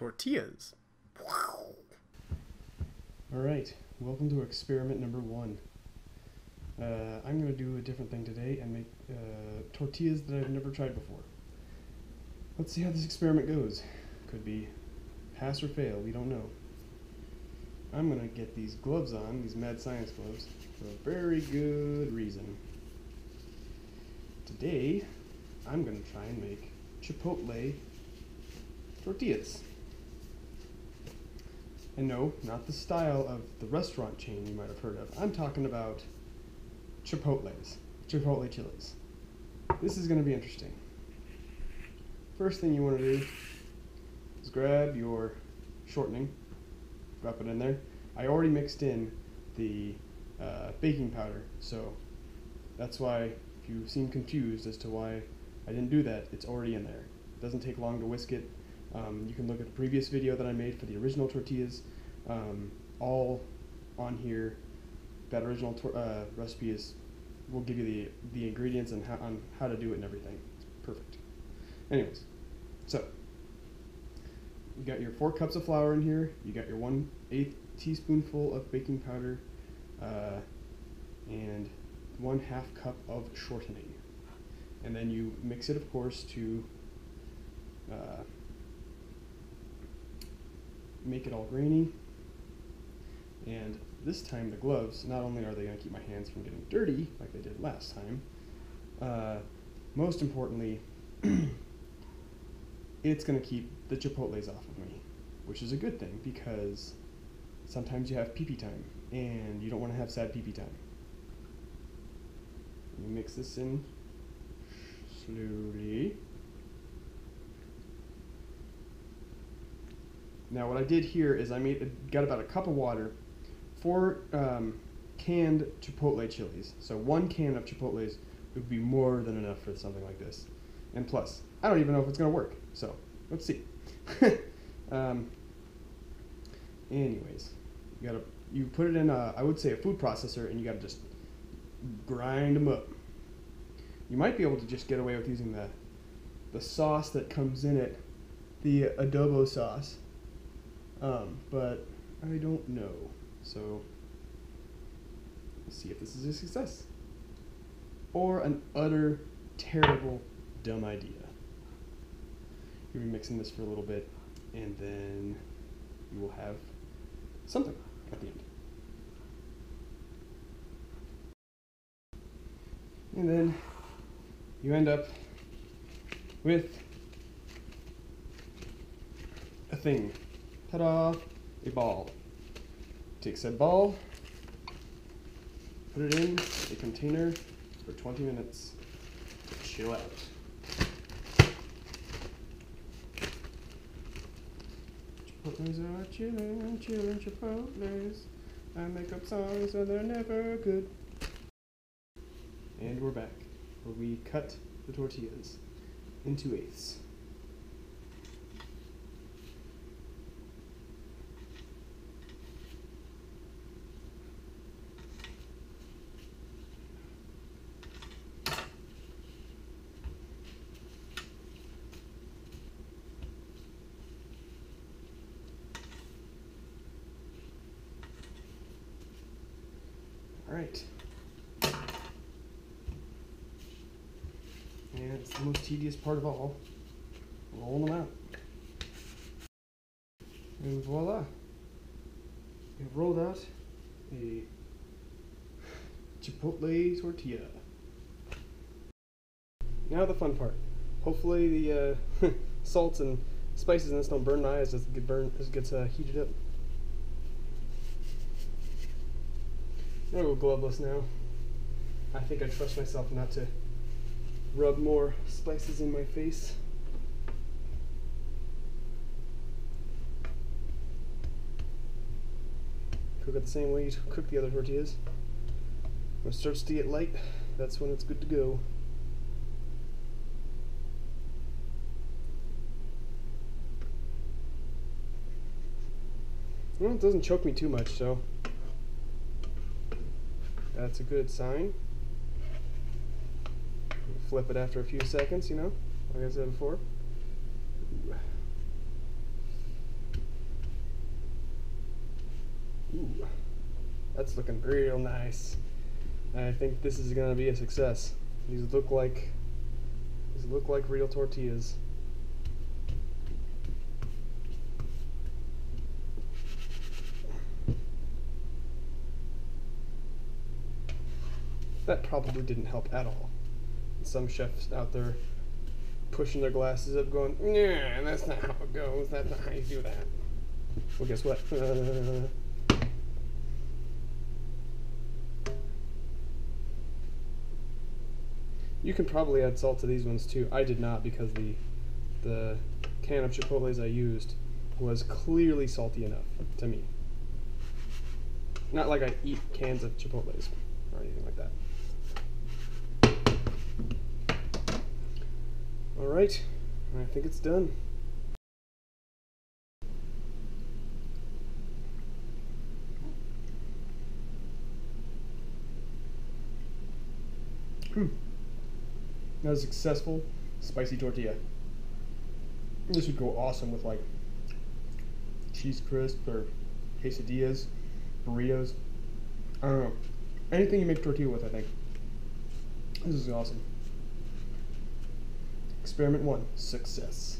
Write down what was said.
tortillas. All right, welcome to experiment number one. I'm going to do a different thing today and make tortillas that I've never tried before. Let's see how this experiment goes. Could be pass or fail, we don't know. I'm going to get these gloves on, these mad science gloves, for a very good reason. Today, I'm going to try and make Chipotle tortillas. And no, not the style of the restaurant chain you might have heard of. I'm talking about Chipotle chilies. This is going to be interesting. First thing you want to do is grab your shortening, drop it in there. I already mixed in the baking powder, so that's why if you seem confused as to why I didn't do that, it's already in there. It doesn't take long to whisk it. You can look at the previous video that I made for the original tortillas, all on here. That original recipe will give you the ingredients and on how to do it and everything. It's perfect. Anyways, so you got your 4 cups of flour in here. You got your 1/8 teaspoonful of baking powder, and 1/2 cup of shortening. And then you mix it, of course, to make it all grainy. And this time the gloves, not only are they going to keep my hands from getting dirty like they did last time, most importantly, it's going to keep the Chipotles off of me, which is a good thing because sometimes you have pee-pee time and you don't want to have sad pee-pee time. You mix this in slowly. Now what I did here is I got about a cup of water, 4 canned Chipotle chilies. So 1 can of Chipotles would be more than enough for something like this. And plus, I don't even know if it's going to work. So, let's see. Anyways, you put it in, I would say, a food processor, and you got to just grind them up. You might be able to just get away with using the sauce that comes in it, the adobo sauce. But I don't know. So, let's see if this is a success. Or an utter terrible dumb idea. You'll be mixing this for a little bit, and then you will have something at the end. And then you end up with a thing. Ta-da! A ball. Take said ball, put it in a container for 20 minutes to chill out. Chipotles are chillin', chillin' Chipotles. I make up songs so they're never good. And we're back, where we cut the tortillas into 1/8. Alright, and it's the most tedious part of all, roll them out, and voila, we've rolled out a Chipotle tortilla. Now the fun part, hopefully the salts and spices in this don't burn my eyes as it gets heated up. I'm going to go gloveless now. I think I trust myself not to rub more spices in my face. Cook it the same way you cook the other tortillas. When it starts to get light, that's when it's good to go. Well, it doesn't choke me too much, so that's a good sign. Flip it after a few seconds, you know, like I said before. Ooh. That's looking real nice. I think this is gonna be a success. These look like real tortillas. That probably didn't help at all. Some chefs out there pushing their glasses up going, "Nah, that's not how it goes, that's not how you do that." Well, guess what? You can probably add salt to these ones too. I did not, because the can of Chipotles I used was clearly salty enough to me. Not like I eat cans of Chipotles or anything like that. Alright, I think it's done. That was a successful spicy tortilla. This would go awesome with like cheese crisps or quesadillas, burritos. I don't know. Anything you make tortilla with, I think. This is awesome. Experiment 1, success.